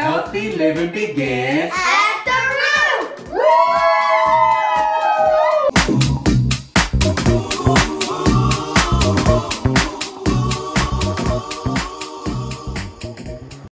Healthy living begins.